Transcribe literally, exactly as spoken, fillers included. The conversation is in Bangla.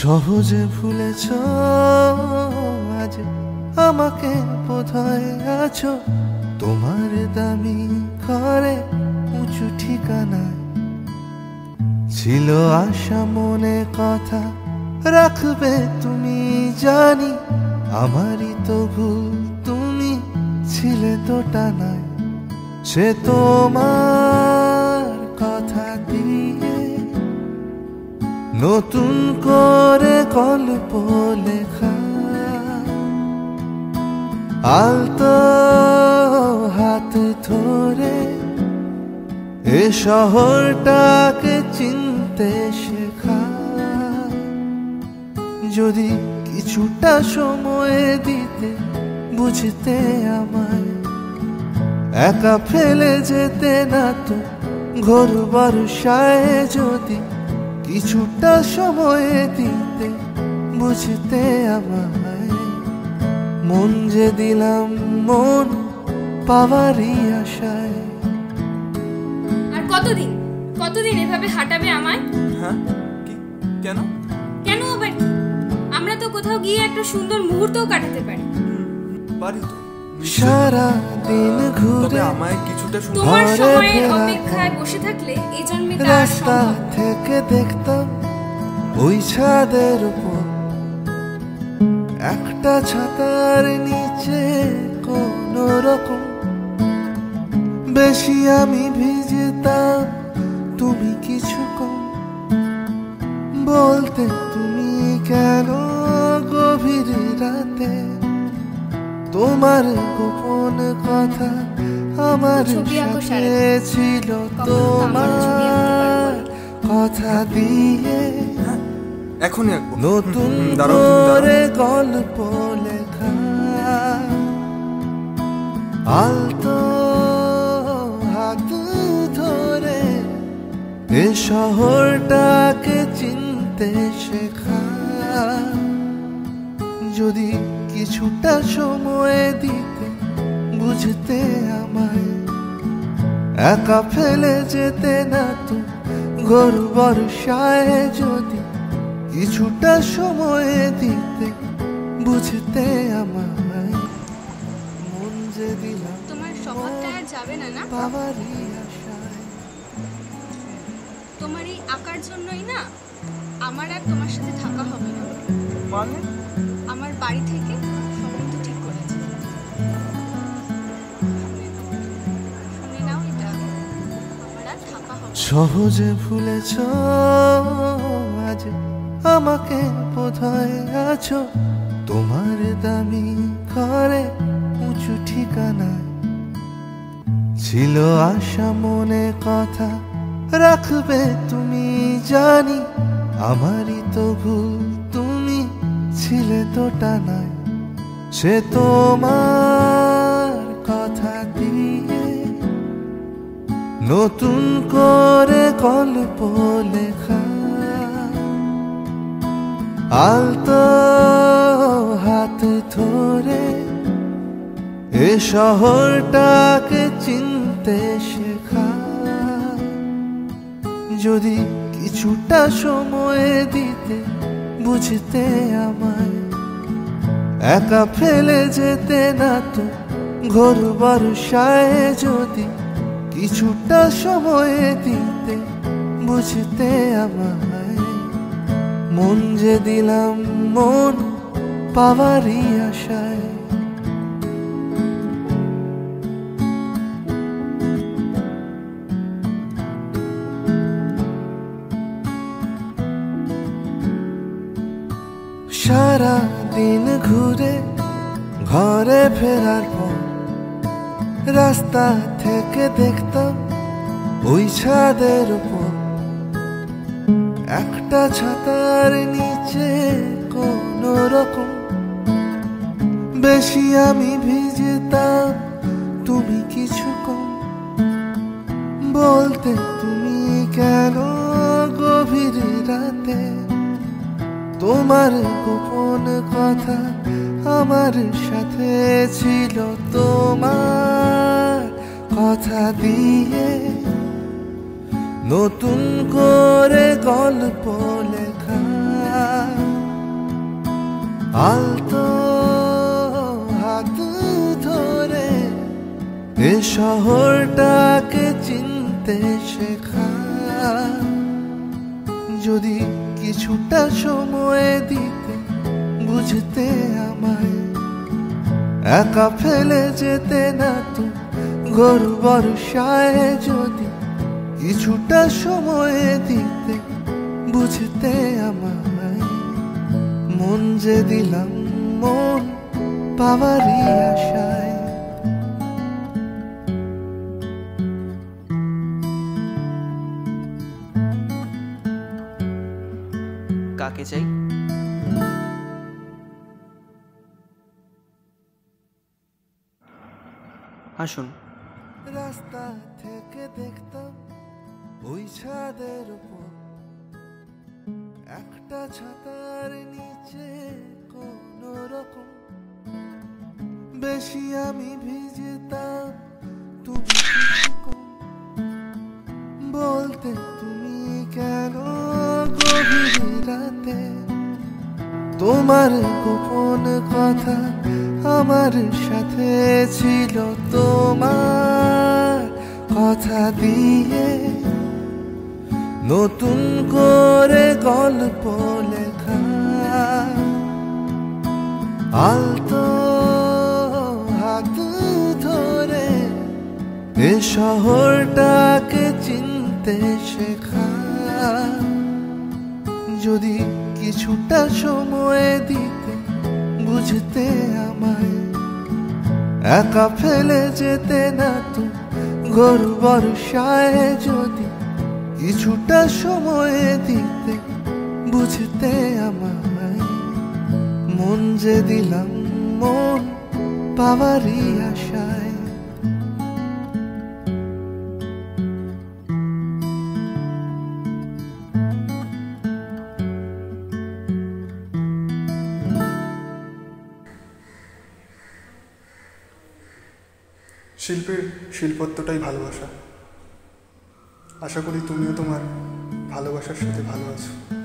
सहजे भूले आज आमाके बोधाय आछो तोमार दामी करे उचु ठिकाना छिलो आशा मने कथा राखबे तुमी जानी आमारी तो भूल तुमी छिले तो टानाय से तोमार कथा दिए नतून करे गल्प लेखा आलतो हाथ धरे ए शहरटाके चिनते शेखा यदि किछुटा समय दीते बुझते आमाय एका फेले जेते ना तो घर बर्षाय यदि किछुटा समय दीते बुझते आमाय मन जे दिलाम मन पावारी आशाय आर कतदिन कतदिन एभाबे हाटाबे आमाय हां कि কেন কেন আবার কি আমরা তো কোথাও গিয়ে একটা সুন্দর মুহূর্তও কাটাতে পারি পারি তো সারা দিন ঘুরে তবে আমায় কিছুটা সুন্দর তোমার সময়ের অপেক্ষায় বসে থাকলে এই জন্মে তার সম্ভব থেকে দেখতাম ওই ছাদের উপর একটা ছাতার নিচে কোন রকম বেশি আমি ভিজতাম তুমি কিছু কম বলতে তুমি কেন গভীর রাতে তোমার গোপন কথা আমার সাথে ছিল তোমার কথা দিয়ে এখনি একদম নতুন করে গল্প লেখা আলতো হাত ধরে এ শহরটাকে চিনতে শেখা যদি কিছুটা সময় দিতে বুঝতে আমায় একা ফেলে যেতে না তো ঘোর বর্ষায় যদি কিছুটা সময় দিতে বুঝতে আমায় মন যে দিলাম তোমার স্বভাবটা আর যাবে না না বাবারি আশায় তোমার এই আকার জন্যই না আমার আর তোমার সাথে থাকা হবে না মানে আমার বাড়ি থেকে সবাই তো ঠিক করেছে শুনে নাও এটা আমার আর থাকা হবে সহজে ভুলেছ আজ আমাকে বোধায় আছো তোমার দামি করে উঁচু ঠিকানায় ছিল আশা মনে কথা রাখবে তুমি জানি আমারই তো ভুল তুমি ছিলে তো টানায় সে তোমার কথা দিয়ে নতুন করে গল্প লেখা আলতো হাত ধরে এ শহরটাকে চিনতে শেখা যদি কিছুটা সময় দিতে বুঝতে আমায় একা ফেলে যেতে না তো ঘোর বর্ষায় যদি কিছুটা সময় দিতে বুঝতে আমায় মন যে দিলাম মন পাওয়ারই আশায় সারা দিন ঘুরে ঘরে ফেরার পর রাস্তা থেকে দেখতাম ওই ছাদের উপর একটা ছাতার নিচে কোন রকম বেশি আমি ভিজতাম তুমি কিছু কম বলতে তুমি কেন গভীর রাতে তোমার গোপন কথা আমার সাথে ছিল তোমার কথা দিয়ে নতুন করে গল্প লেখা, আলতো হাত ধরে এ শহরটাকে চিনতে শেখা। যদি কিছুটা সময় দিতে, বুঝতে আমায়, একা ফেলে যেতে না তো ঘোর বর্ষায়। যদি কিছুটা সময় দিতে, বুঝতে আমায়, মন যে দিলাম মন পাওয়ারই আশায়। কাকে চাই? আসুন। রাস্তা থেকে দেখতাম ওই ছাদের উপর একটা ছাতার নিচে কোন রকম বেশি আমি ভিজতাম, তুমি বলতে তুমি কেন গভীর রাতে তোমার গোপন কথা আমার সাথে ছিল তোমার কথা দিয়ে নতুন করে গল্প লেখা, আলতো হাত ধরে এ শহরটাকে চিনতে শেখা। যদি কিছুটা সময় দিতে, বুঝতে আমায়, একা ফেলে যেতে না তো ঘোর বর্ষায়। যদি কিছুটা সময় দিতে, বুঝতে আমায়, মন যে দিলাম মন পাওয়ারই আশায়। শিল্পের শিল্পত্বটাই ভালোবাসা। আশা করি তুমিও তোমার ভালোবাসার সাথে ভালো আছো।